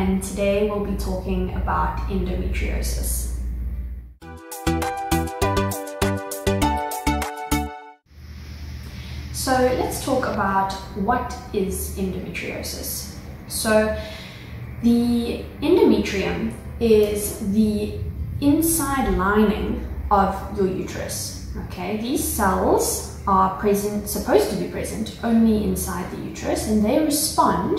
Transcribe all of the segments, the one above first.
and today we'll be talking about endometriosis. So let's talk about what is endometriosis. So the endometrium is the inside lining of your uterus. Okay, these cells are supposed to be present only inside the uterus, and they respond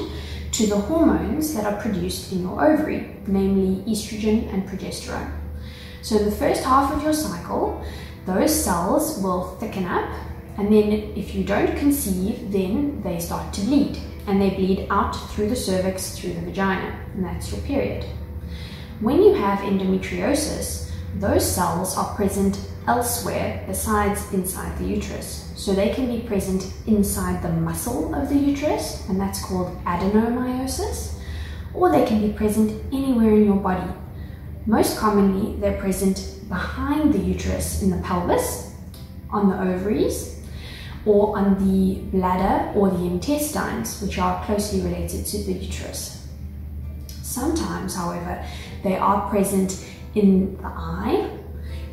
to the hormones that are produced in your ovary, namely estrogen and progesterone. So in the first half of your cycle, those cells will thicken up, and then if you don't conceive, then they start to bleed, and they bleed out through the cervix, through the vagina, and that's your period. When you have endometriosis, those cells are present elsewhere besides inside the uterus. So they can be present inside the muscle of the uterus, and that's called adenomyosis, or they can be present anywhere in your body. Most commonly, they're present behind the uterus in the pelvis, on the ovaries, or on the bladder or the intestines, which are closely related to the uterus. Sometimes, however, they are present in the eye,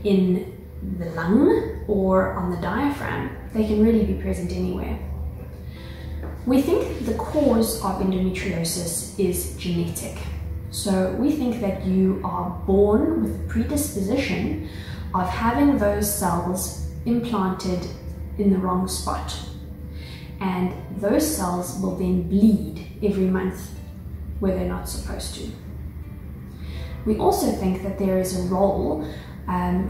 in the lung, or on the diaphragm. They can really be present anywhere. We think the cause of endometriosis is genetic. So we think that you are born with a predisposition of having those cells implanted in the wrong spot, and those cells will then bleed every month where they're not supposed to. We also think that there is a role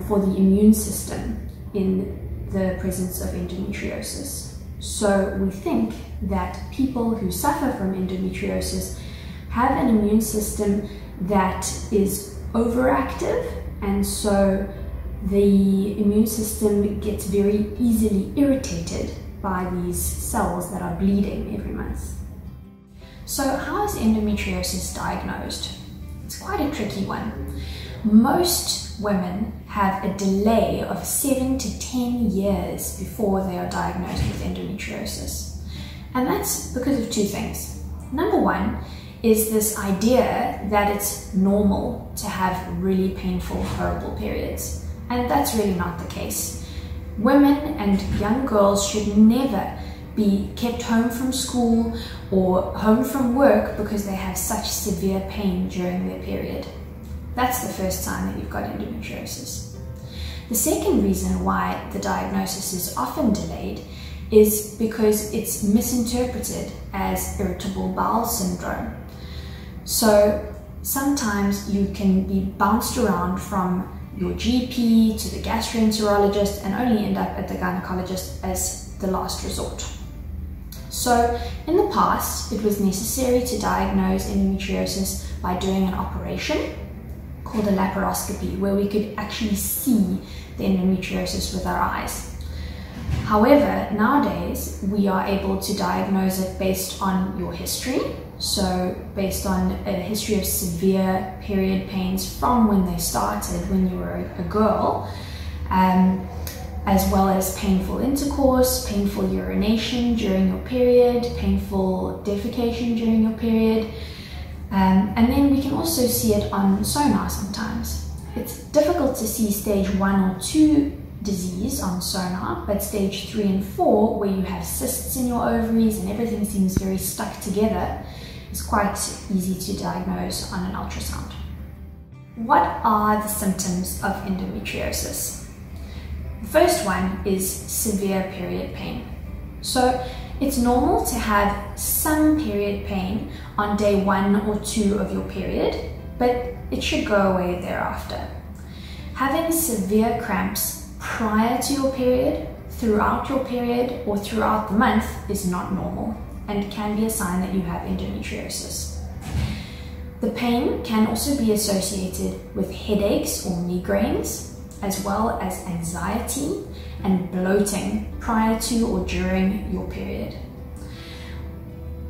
for the immune system in the presence of endometriosis. So we think that people who suffer from endometriosis have an immune system that is overactive, and so the immune system gets very easily irritated by these cells that are bleeding every month. So how is endometriosis diagnosed? It's quite a tricky one. Most women have a delay of 7 to 10 years before they are diagnosed with endometriosis. And that's because of two things. Number one is this idea that it's normal to have really painful, horrible periods. And that's really not the case. Women and young girls should never be kept home from school or home from work because they have such severe pain during their period. That's the first sign that you've got endometriosis. The second reason why the diagnosis is often delayed is because it's misinterpreted as irritable bowel syndrome. So sometimes you can be bounced around from your GP to the gastroenterologist and only end up at the gynecologist as the last resort. So in the past, it was necessary to diagnose endometriosis by doing an operation called a laparoscopy, where we could actually see the endometriosis with our eyes. However, nowadays we are able to diagnose it based on your history, so based on a history of severe period pains from when they started when you were a girl, as well as painful intercourse, painful urination during your period, painful defecation during your period, and then we can also see it on sonar sometimes. It's difficult to see stage 1 or 2 disease on sonar, but stage 3 and 4, where you have cysts in your ovaries and everything seems very stuck together, it's quite easy to diagnose on an ultrasound. What are the symptoms of endometriosis? The first one is severe period pain. So it's normal to have some period pain on day 1 or 2 of your period, but it should go away thereafter. Having severe cramps prior to your period, throughout your period, or throughout the month is not normal, and can be a sign that you have endometriosis. The pain can also be associated with headaches or migraines, as well as anxiety and bloating prior to or during your period.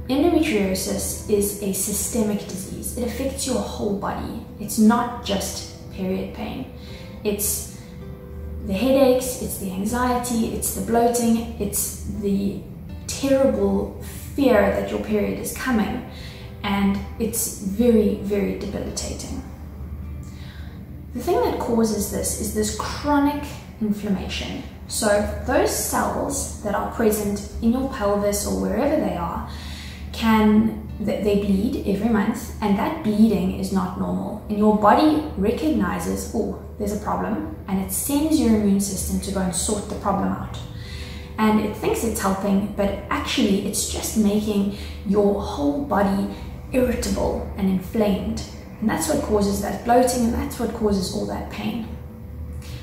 Endometriosis is a systemic disease. It affects your whole body. It's not just period pain. It's the headaches, it's the anxiety, it's the bloating, it's the terrible fear that your period is coming, and it's very, very debilitating. The thing that causes this is this chronic inflammation. So those cells that are present in your pelvis or wherever they are, they bleed every month, and that bleeding is not normal. And your body recognizes, oh, there's a problem, and it sends your immune system to go and sort the problem out. And it thinks it's helping, but actually it's just making your whole body irritable and inflamed. And that's what causes that bloating, and that's what causes all that pain.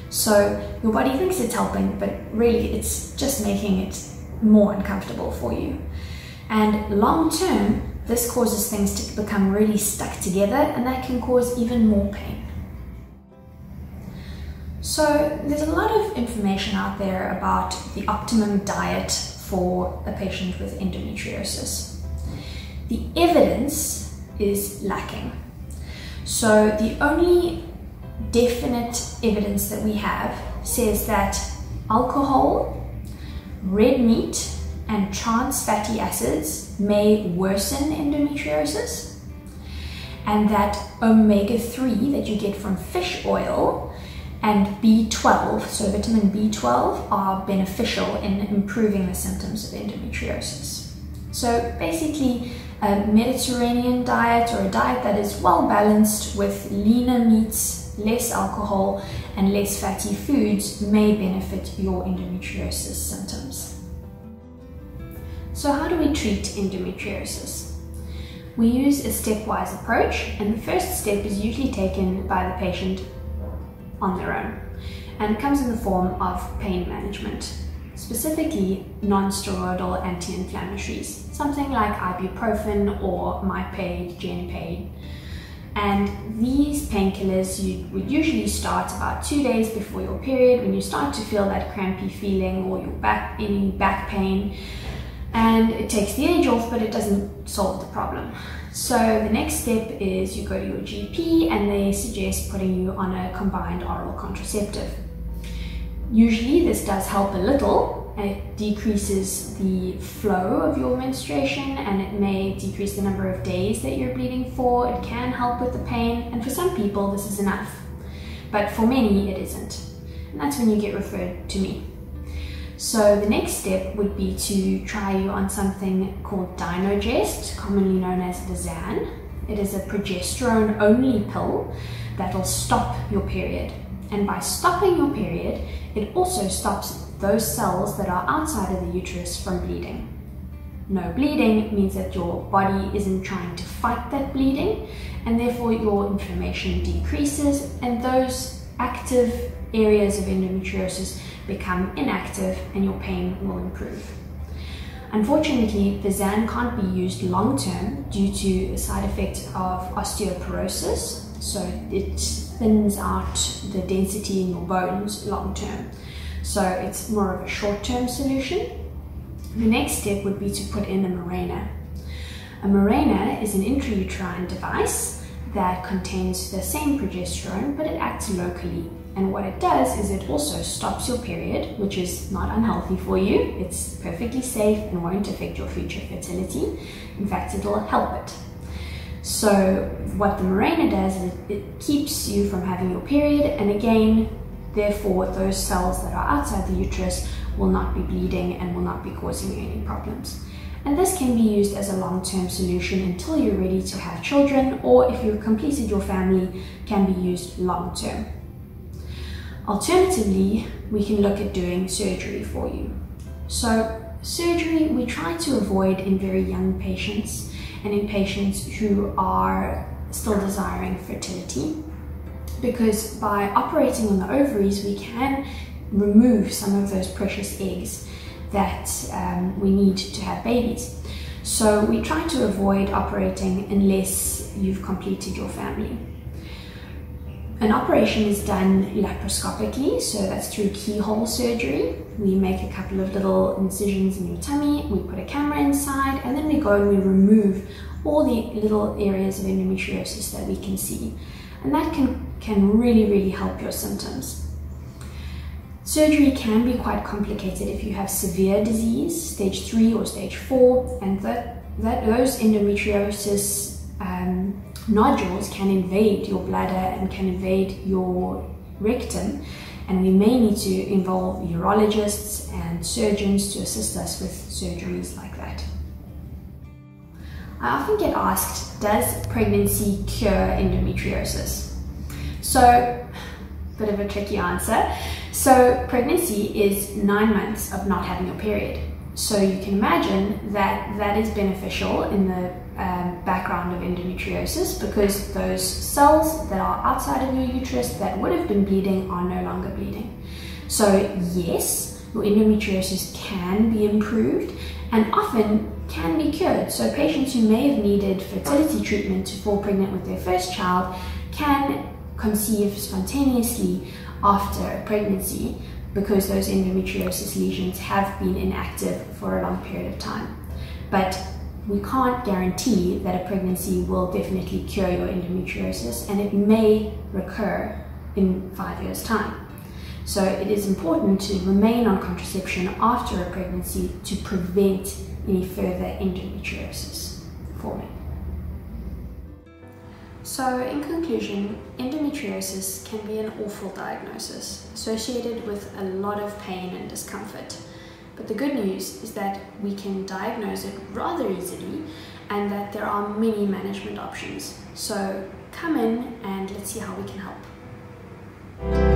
So your body thinks it's helping, but really it's just making it more uncomfortable for you. And long term, this causes things to become really stuck together, and that can cause even more pain. So there's a lot of information out there about the optimum diet for a patient with endometriosis. The evidence is lacking. So the only definite evidence that we have says that alcohol, red meat, and trans fatty acids may worsen endometriosis, and that omega-3 that you get from fish oil and B12, so vitamin B12, are beneficial in improving the symptoms of endometriosis. So basically, a Mediterranean diet, or a diet that is well balanced with leaner meats, less alcohol, and less fatty foods, may benefit your endometriosis symptoms. So how do we treat endometriosis? We use a stepwise approach, and the first step is usually taken by the patient on their own, and it comes in the form of pain management, specifically non-steroidal anti-inflammatories, something like ibuprofen or Mypaid, Genpaid. And these painkillers you would usually start about 2 days before your period, when you start to feel that crampy feeling or your back pain. And it takes the edge off, but it doesn't solve the problem. So the next step is you go to your GP, and they suggest putting you on a combined oral contraceptive. Usually this does help a little, and it decreases the flow of your menstruation, and it may decrease the number of days that you're bleeding for. It can help with the pain, and for some people this is enough, but for many it isn't. And that's when you get referred to me. So the next step would be to try you on something called Dienogest, commonly known as Visanne. It is a progesterone-only pill that'll stop your period. And by stopping your period, it also stops those cells that are outside of the uterus from bleeding. No bleeding means that your body isn't trying to fight that bleeding, and therefore your inflammation decreases, and those active areas of endometriosis become inactive, and your pain will improve. Unfortunately, Visanne can't be used long term due to the side effect of osteoporosis, so it thins out the density in your bones long term. So it's more of a short term solution. The next step would be to put in a Mirena. A Mirena is an intrauterine device that contains the same progesterone, but it acts locally. And what it does is it also stops your period, which is not unhealthy for you. It's perfectly safe and won't affect your future fertility. In fact, it'll help it. So what the Mirena does is it keeps you from having your period, and again, therefore, those cells that are outside the uterus will not be bleeding and will not be causing you any problems. And this can be used as a long-term solution until you're ready to have children, or if you've completed your family, can be used long-term. Alternatively, we can look at doing surgery for you. So surgery we try to avoid in very young patients and in patients who are still desiring fertility, because by operating on the ovaries, we can remove some of those precious eggs that we need to have babies. So we try to avoid operating unless you've completed your family. An operation is done laparoscopically, so that's through keyhole surgery. We make a couple of little incisions in your tummy, we put a camera inside, and then we go and we remove all the little areas of endometriosis that we can see. And that can really, really help your symptoms. Surgery can be quite complicated if you have severe disease, stage 3 or stage 4, and those endometriosis nodules can invade your bladder and can invade your rectum, and we may need to involve urologists and surgeons to assist us with surgeries like that. I often get asked, does pregnancy cure endometriosis? So, bit of a tricky answer. So pregnancy is 9 months of not having your period. So you can imagine that that is beneficial in the background of endometriosis, because those cells that are outside of your uterus that would have been bleeding are no longer bleeding. So yes, your endometriosis can be improved and often can be cured. So patients who may have needed fertility treatment to fall pregnant with their first child can conceive spontaneously after a pregnancy, because those endometriosis lesions have been inactive for a long period of time. But we can't guarantee that a pregnancy will definitely cure your endometriosis, and it may recur in 5 years' time. So it is important to remain on contraception after a pregnancy to prevent any further endometriosis forming. So in conclusion, endometriosis can be an awful diagnosis associated with a lot of pain and discomfort. But the good news is that we can diagnose it rather easily, and that there are many management options. So come in and let's see how we can help.